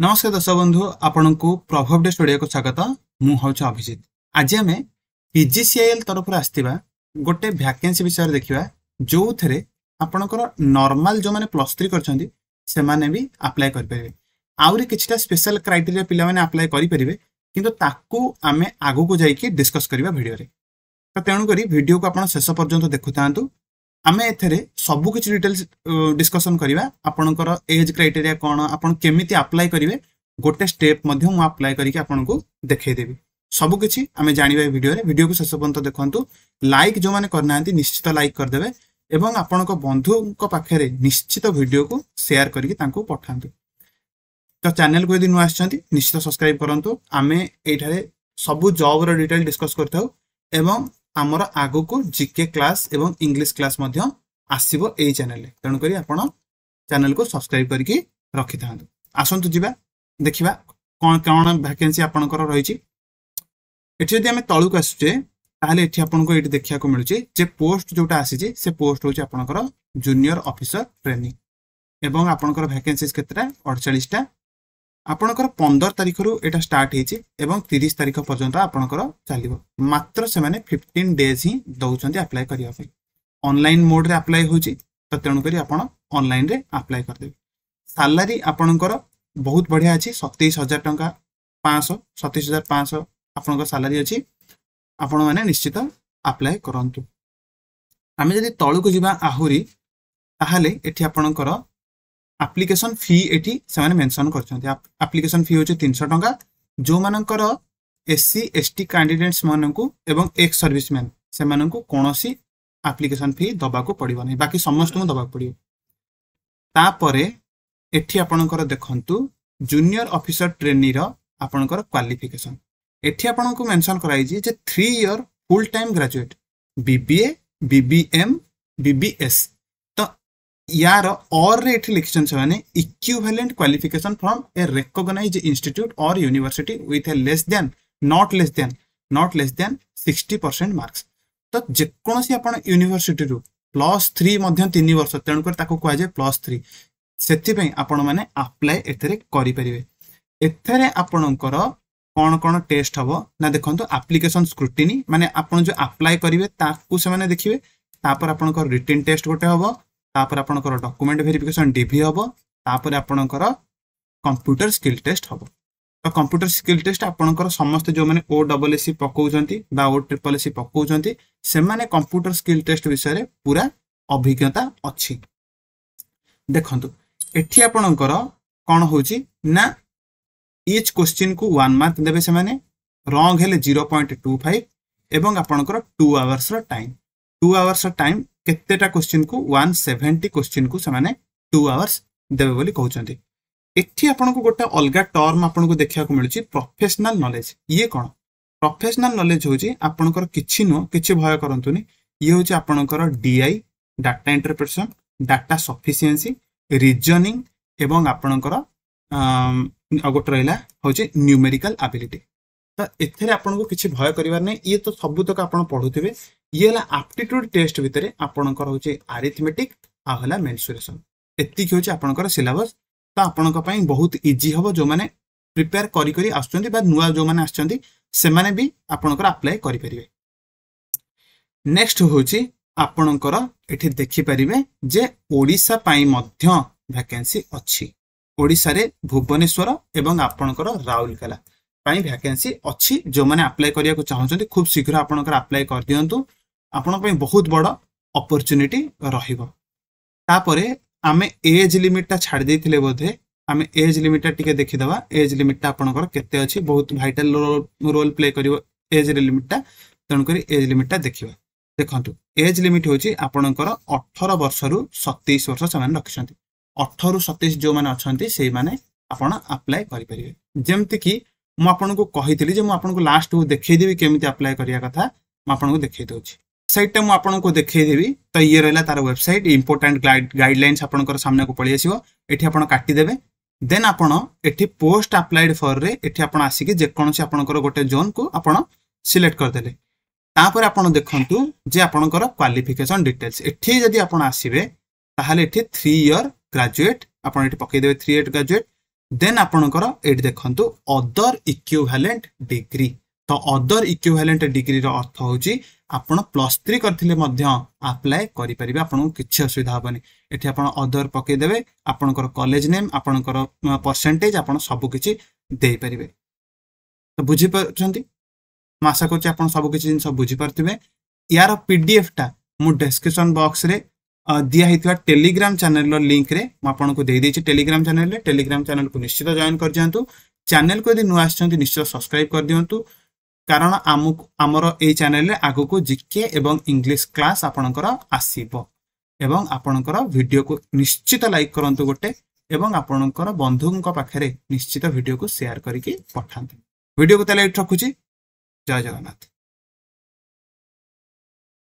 नमस्कार दर्शक बंधु आपण को प्रभाव डे स्टूडियो को स्वागत मु हूँ अभिजीत। आज आम पीजीसीआईएल तरफ आसवा गोटे वैकेंसी विषय देखा जो थे आपणकर नॉर्मल जो मैंने प्लस थ्री कर भी आप्लाय करेंगे आउरी किछटा स्पेशल क्राइटेरिया पिला माने आप्लाय करेंगे किंतु आम आग को जाइए डिस्कस करवा भिडियो तो तेणुक भिडियो को आप शेष पर्यंत देखुता आम एथेरे सबु किछि डिटेल्स डिस्कशन करवा आपणकर एज क्राइटेरिया कौन आपण केमिति अप्लाई करिवे गोटे स्टेप मध्य मु अप्लाई करिके आपनको देखाई देबी सबु किछि आमे जानिबा वीडियो को शेष पर्यंत देखंतु। लाइक जो माने करनांती निश्चित लाइक कर देबे एवं आपणको बंधुक पाखरे निश्चित वीडियो को शेयर करिके तांको पठांतु। तो चैनल को यदि नु आछंती निश्चित सब्सक्राइब करंतु। आमे एठारे सबु जॉब रो डिटेल डिस्कस करथाउ एवं आमर आग को जीके क्लास एवं इंग्लिश क्लास आसव यही चैनल तेणुक आपण चैनल को सब्सक्राइब करके रखि था। आसतु जी देखा कौन कौन वैकेंसी आपणकर रही आम तौक आसुचे ये आपको ये देखा मिलूँ जे पोस्ट जोटा आसी से पोस्ट हूँ आपणकर जूनियर ऑफिसर ट्रेनिंग एवं आपणकर वैकेंसी केतटा 48टा आपणकर 15 तारीख रु एटा स्टार्ट होइछि एवं 30 तारीख पर्यंत आपणकर चलिबो। मात्र से माने 15 डेज ही दउछन्ती अप्लाई करिया पई। ऑनलाइन मोड रे अप्लाई होइछि तो तेणु करी आपण ऑनलाइन रे अप्लाई कर देबे। सैलरी आपणकर बहुत बढ़िया अछि 27,500 आपणकर सैलरी अछि आपण माने निश्चित अप्लाई करंतु। आमे जदि तळु को जिबा आहुरी ताहाले एठी आपणकर एप्लिकेशन फी एठी से मेंशन कर एप्लिकेशन फी होचे 300 टंका जो मानकर एससी एसटी कैंडिडेट्स मानकू एवं एक्स सर्विसमैन से मानकू कोनोसी एप्लिकेशन फी दबाको पड़िबो नहीं बाकी समस्त को दबाको पड़ियो। तापरे एठी आपणकर देखंतु जूनियर ऑफिसर ट्रेनी रो आपणकर क्वालिफिकेशन एठी आपणकू मेंशन कराई जे 3 year full time graduate BBA BBM BBS यार और ये लिखिशन से माने equivalent qualification from a recognised institute और university with a not less than 60% marks. तो जेकोसी आप यूनिवर्सिटी रू +3 3 वर्ष तेणुकर कहुए +3 से आप्लाय करेंगे। एथेरे आपणकर कौन कौन टेस्ट हम ना देखो एप्लिकेशन स्क्रूटिनी माने आप जो आप्लाय करेंगे ताकू से देखिए तापर आपणकर रिटन टेस्ट गोटे हम तापर आपणकर डॉक्यूमेंट वेरिफिकेशन डीवी होबो तापर आपणकर कंप्यूटर स्किल टेस्ट होबो। तो कंप्यूटर स्किल टेस्ट आपणकर समस्त जो माने OSSC पकाउजंती बा OSSSC पकाउजंती से माने कंप्यूटर स्किल टेस्ट विषय रे पूरा अभिज्ञता अछि। देखंतु एठी आपणकर कोन होची ना ईच क्वेश्चन को 1 मार्क देबे से माने रॉन्ग हेले 0.25 एवं आपणकर 2 आवर्स रो टाइम 2 आवर्स रो टाइम केतेटा क्वेश्चन को 170 क्वेश्चन को से 2 आवर्स देवे बोली कहते। एठी आपको गोटे अलग टर्म आपको देखा मिलूँ प्रोफेशनल नॉलेज। ये कौन प्रोफेशनल नॉलेज हूँ आपणकर किसी नुह कि भय करूनी ये हूँ आपणकर DI data interpretation data sufficiency reasoning एवं आपणकर गोटे रहा हूँ न्यूमेरिकल एबिलिटी। तो एथे आपको किसी भय करार ना ये तो सबुतक आप पढ़ुवे ये है आप्टिट्यूड टेस्ट भितर आपणकर हूँ आरिथमेटिक आला मेन्सुरेसन एति हूँ आपणकर सिलेबस। तो आपणपाई बहुत इजी हम जो मैंने प्रिपेयर करी आसुँचा जो मैंने आसने भी आपणकर आप्लाय करेंगे। नेक्स्ट हूँ आपणकर ये देखिपारे जे ओडिशा पाई मध्य वैकेंसी अच्छी ओडिशा रे भुवनेश्वर एवं आपणकर राउरकेला पाई वैकेंसी अच्छी जो मैंने अप्लाई करिया को चाहते खूब शीघ्र आपणकर अप्लाई कर दियंतु आपण पई बहुत बड़ अपॉर्चुनिटी रहिबो। तापरे आमे एज लिमिटटा छाड़ देथिले बोधे आमे एज लिमिटटा टिके देखि दवा एज लिमिटटा आपणकर केते अछि बहुत भाइटल रोल प्ले करिवो एज लिमिटटा तणु करी एज लिमिटटा देखिबा। देखंतु एज लिमिट होछि आपणकर 18 वर्ष रु 27 वर्ष समान रखिसंती 18 रु 27 जो माने अछंती सेहि माने आपण अप्लाई करि परिबे। जेमति कि मु आपनको कहितली जे मु आपनको लास्ट को देखै देबी केमिति अप्लाई करिया कथा मु आपनको देखै दोछि साइट मु आपनको देखै देबी। तो ये रहला तार वेबसाइट इंपोर्टेंट गाइडलाइंस आपनकर सामने को पळि आसीबो एठी आपण काटि देबे देन आपण एठी पोस्ट अप्लाइड फॉर रे एठी आपण आसी के जे कोनसे आपनकर गोटे जोन को आपण सिलेक्ट कर देले। तापर आपण देखंतु जे आपनकर क्वालिफिकेशन डिटेल्स एठी यदि आपण आसीबे ताहाले एठी 3 इयर ग्रेजुएट आपण एठी पकै देबे 3 इयर ग्रेजुएट देन आपणकर एट देखंतु अदर इक्विवेलेंट डिग्री। तो अदर इक्विवेलेंट डिग्री रो अर्थ होची आपण +3 करथिले मध्य अप्लाई करि परिबे, आपण किछि असुविधा होबनी। एठी आपण अदर पके देबे, आपणकर कॉलेज नेम, आपणकर परसेंटेज, आपण सब किछि देई परिबे। तो बुझि परछंती, म आशा करछि आपण सब किछि जिन सब बुझि परथिबे। यार पीडीएफ टा मु डिस्क्रिप्शन बॉक्स रे दिया होता टेलीग्राम चैनल लिंक रे आपको दे देछि। टेलीग्राम चैनल को निश्चित जॉइन कर दियंतु। चैनल को यदि नुआ आछंती निश्चित सब्सक्राइब कर दियंतु, कारण आमर ए चैनल रे आगो को जीके एवं इंग्लिश क्लास आपनकर आसीबो। एवं आपनकर वीडियो को निश्चित लाइक करंतु गोटे, एवं आपनकर बंधुक पाखरे निश्चित वीडियो को शेयर करके पठाते। वीडियो को तले रखुछि। जय जगन्नाथ।